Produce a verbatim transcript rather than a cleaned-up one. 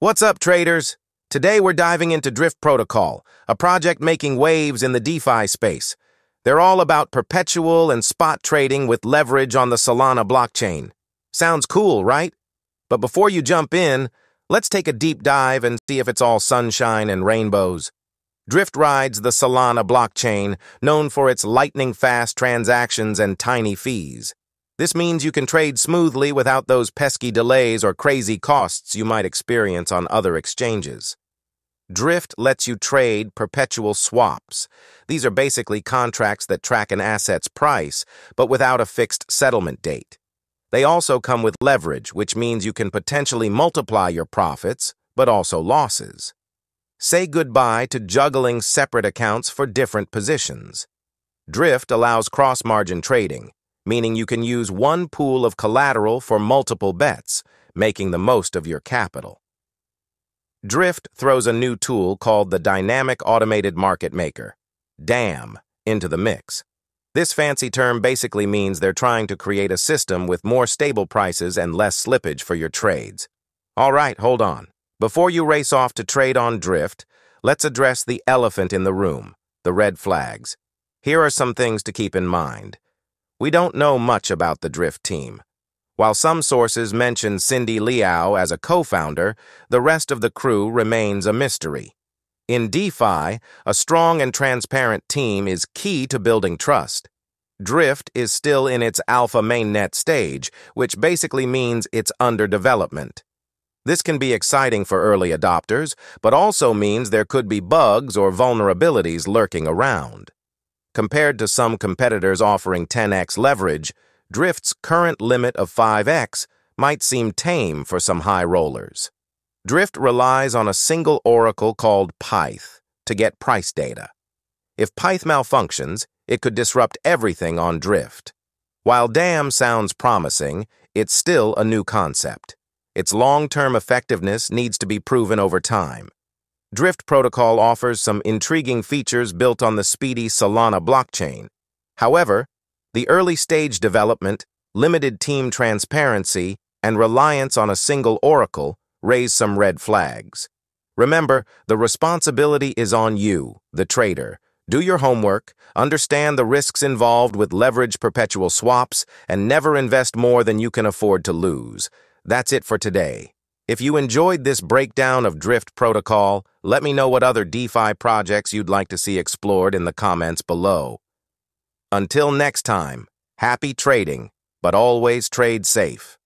What's up, traders? Today we're diving into Drift Protocol, a project making waves in the DeFi space. They're all about perpetual and spot trading with leverage on the Solana blockchain. Sounds cool, right? But before you jump in, let's take a deep dive and see if it's all sunshine and rainbows. Drift rides the Solana blockchain, known for its lightning-fast transactions and tiny fees. This means you can trade smoothly without those pesky delays or crazy costs you might experience on other exchanges. Drift lets you trade perpetual swaps. These are basically contracts that track an asset's price, but without a fixed settlement date. They also come with leverage, which means you can potentially multiply your profits, but also losses. Say goodbye to juggling separate accounts for different positions. Drift allows cross-margin trading, meaning you can use one pool of collateral for multiple bets, making the most of your capital. Drift throws a new tool called the Dynamic Automated Market Maker, D A M, into the mix. This fancy term basically means they're trying to create a system with more stable prices and less slippage for your trades. All right, hold on. Before you race off to trade on Drift, let's address the elephant in the room, the red flags. Here are some things to keep in mind. We don't know much about the Drift team. While some sources mention Cindy Liao as a co-founder, the rest of the crew remains a mystery. In DeFi, a strong and transparent team is key to building trust. Drift is still in its alpha mainnet stage, which basically means it's under development. This can be exciting for early adopters, but also means there could be bugs or vulnerabilities lurking around. Compared to some competitors offering ten X leverage, Drift's current limit of five X might seem tame for some high rollers. Drift relies on a single oracle called Pyth to get price data. If Pyth malfunctions, it could disrupt everything on Drift. While D A M sounds promising, it's still a new concept. Its long-term effectiveness needs to be proven over time. Drift Protocol offers some intriguing features built on the speedy Solana blockchain. However, the early-stage development, limited team transparency, and reliance on a single oracle raise some red flags. Remember, the responsibility is on you, the trader. Do your homework, understand the risks involved with leverage perpetual swaps, and never invest more than you can afford to lose. That's it for today. If you enjoyed this breakdown of Drift Protocol, let me know what other DeFi projects you'd like to see explored in the comments below. Until next time, happy trading, but always trade safe.